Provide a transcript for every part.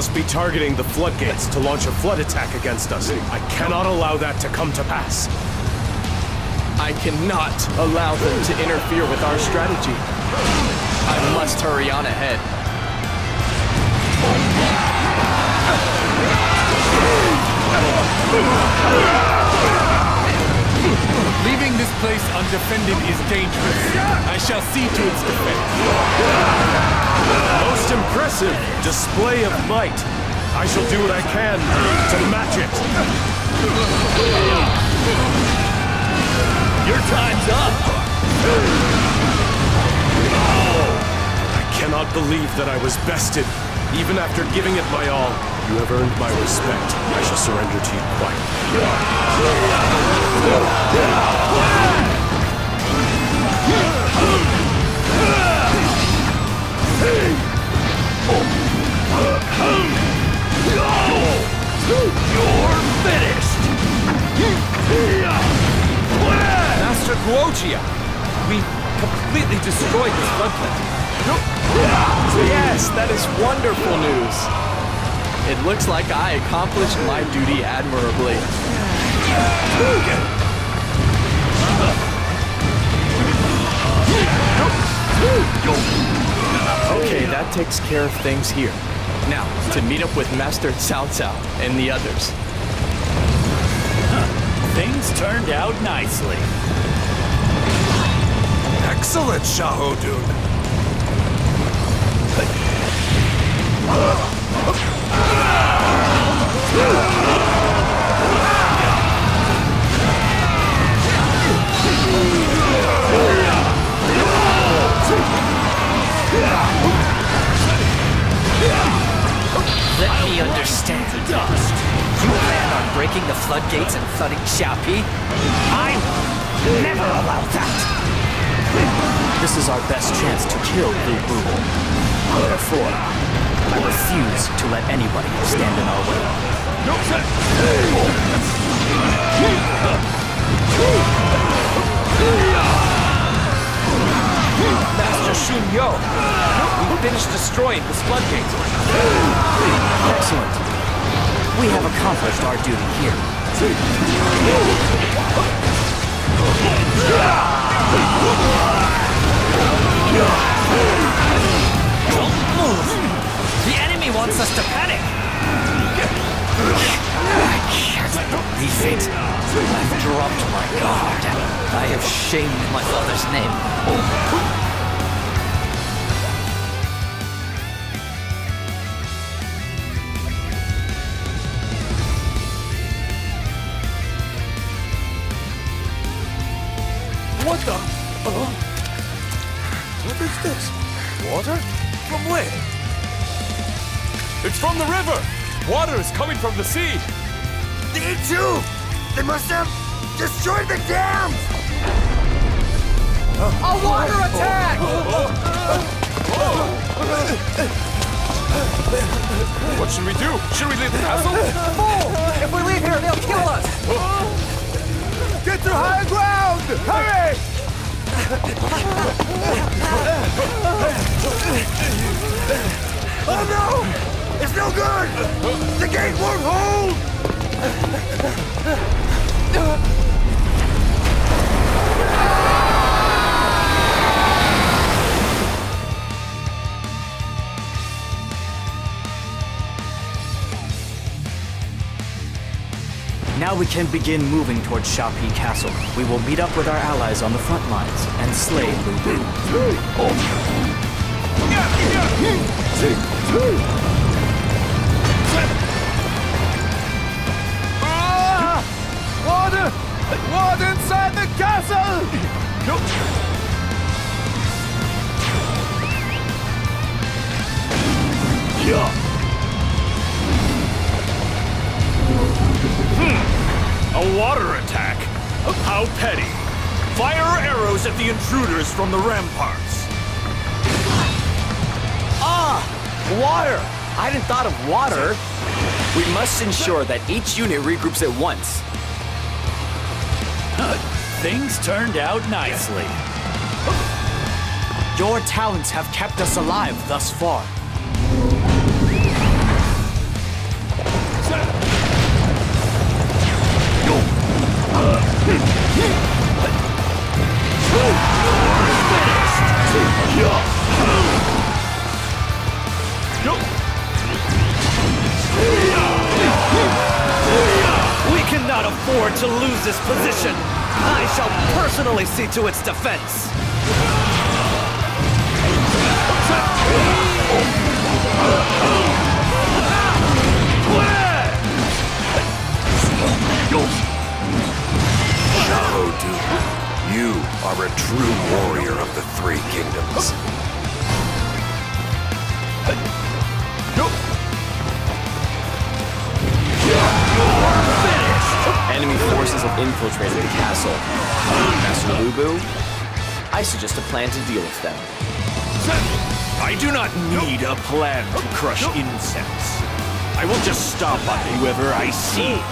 must be targeting the floodgates to launch a flood attack against us. I cannot allow that to come to pass. I cannot allow them to interfere with our strategy. I must hurry on ahead. Leaving this place undefended is dangerous. I shall see to its defense. Most impressive display of might. I shall do what I can to match it. Your time's up. I cannot believe that I was bested. Even after giving it my all, you have earned my respect. I shall surrender to you quietly. You're finished! Master Guo Jia, we completely destroyed this floodplain. Yes, that is wonderful news. It looks like I accomplished my duty admirably. Okay, that takes care of things here. Now, to meet up with Master Cao Cao and the others. Things turned out nicely. Excellent, Xiahou Dun. Let me understand the dust. You plan on breaking the floodgates and flooding Xiapi? I will never allow that. This is our best chance to kill Lu Bu. Therefore, I refuse to let anybody stand in our way. Master Shun Yo, we finished destroying this floodgate. Excellent. We have accomplished our duty here. Don't move! The enemy wants us to panic! I can't believe it! I've dropped my guard! I have shamed my father's name! What the? What is this? Water? From where? It's from the river! Water is coming from the sea! They too! They must have destroyed the dams! A water attack! What should we do? Should we leave the castle? Fool! If we leave here, they'll kill us! Get to higher ground! Hurry! Oh no! It's no good! The gate won't hold! Now we can begin moving towards Xiapi Castle. We will meet up with our allies on the front lines and slay Lu Bu. Water! Water inside the castle! A water attack? How petty! Fire arrows at the intruders from the ramparts! Ah! Water! I hadn't thought of water! We must ensure that each unit regroups at once. Things turned out nicely. Your talents have kept us alive thus far. afford to lose this position. I shall personally see to its defense. Xiahou Dun, you are a true warrior of the Three Kingdoms. Enemy forces have infiltrated the castle. Master Lu Bu, I suggest a plan to deal with them. I do not need a plan to crush insects. I will just stomp on whoever I see.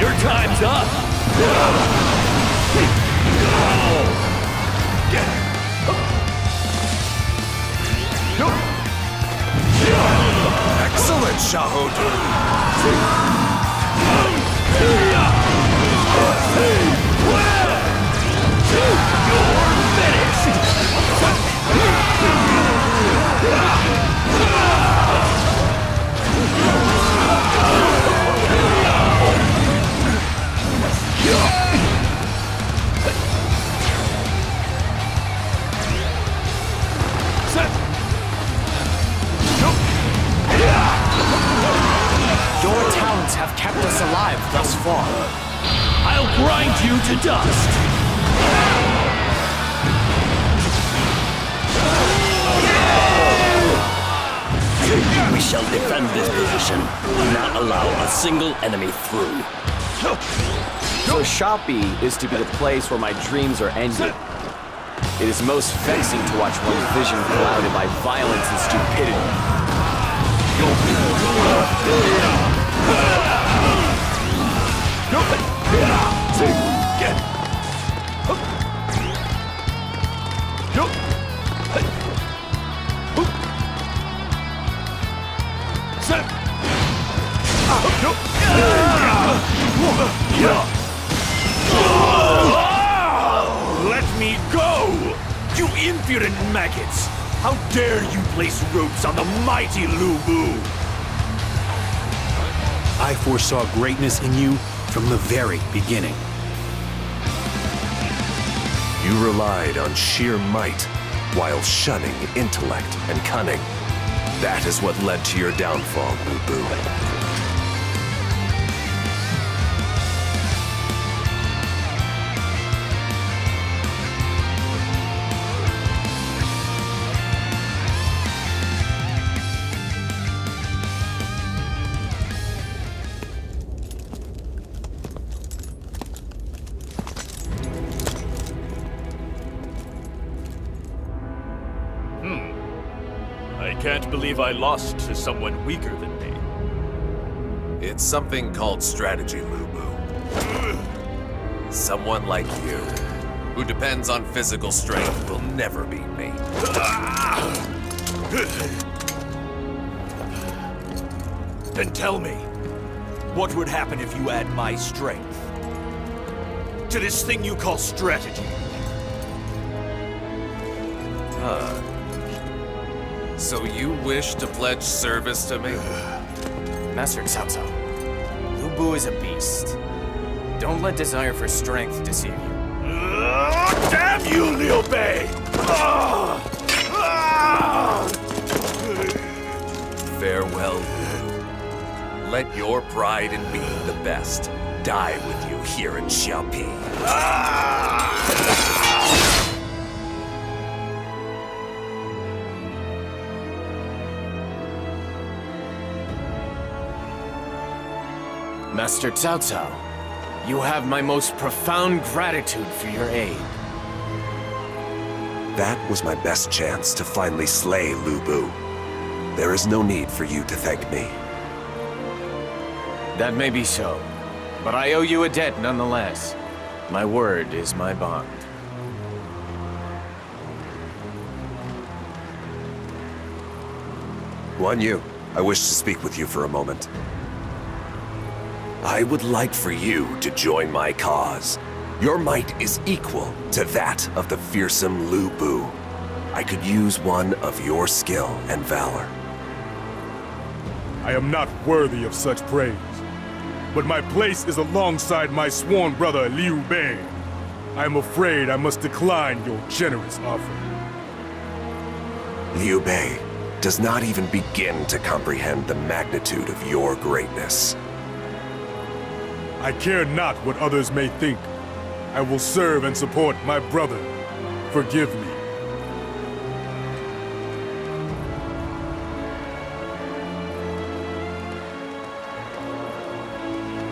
Your time's up! Excellent, Xiahou Dun! You're finished! Your talents have kept us alive thus far. I'll grind you to dust. We shall defend this position. Do not allow a single enemy through. So Xiapi is to be the place where my dreams are ended. It is most vexing to watch one's vision clouded by violence and stupidity. Let me go! You impudent maggots! How dare you place ropes on the mighty Lu Bu! I foresaw greatness in you from the very beginning. You relied on sheer might while shunning intellect and cunning. That is what led to your downfall, Lu Bu. I lost to someone weaker than me. It's something called strategy, Lu Bu. Someone like you, who depends on physical strength, will never beat me. Then tell me, what would happen if you add my strength to this thing you call strategy? So you wish to pledge service to me? Master Cao Cao, Lu Bu is a beast. Don't let desire for strength deceive you. Damn you, Liu Bei! Farewell, Lu Bu. Let your pride in being the best die with you here in Xiapi. Master Cao Cao, you have my most profound gratitude for your aid. That was my best chance to finally slay Lu Bu. There is no need for you to thank me. That may be so, but I owe you a debt nonetheless. My word is my bond. Guan Yu, I wish to speak with you for a moment. I would like for you to join my cause. Your might is equal to that of the fearsome Lu Bu. I could use one of your skill and valor. I am not worthy of such praise, but my place is alongside my sworn brother Liu Bei. I am afraid I must decline your generous offer. Liu Bei does not even begin to comprehend the magnitude of your greatness. I care not what others may think. I will serve and support my brother. Forgive me.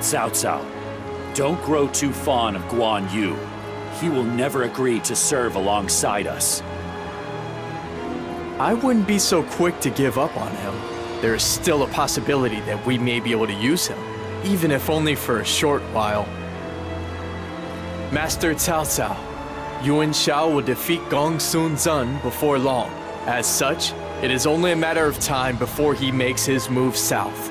Cao Cao, don't grow too fond of Guan Yu. He will never agree to serve alongside us. I wouldn't be so quick to give up on him. There is still a possibility that we may be able to use him, even if only for a short while. Master Cao Cao, Yuan Shao will defeat Gongsun Zan before long. As such, it is only a matter of time before he makes his move south.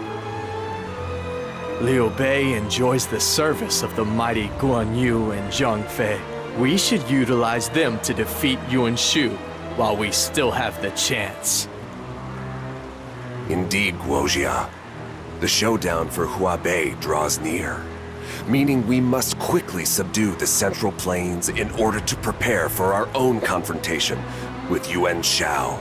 Liu Bei enjoys the service of the mighty Guan Yu and Zhang Fei. We should utilize them to defeat Yuan Shu while we still have the chance. Indeed, Guo Jia. The showdown for Huabei draws near, meaning we must quickly subdue the Central Plains in order to prepare for our own confrontation with Yuan Shao.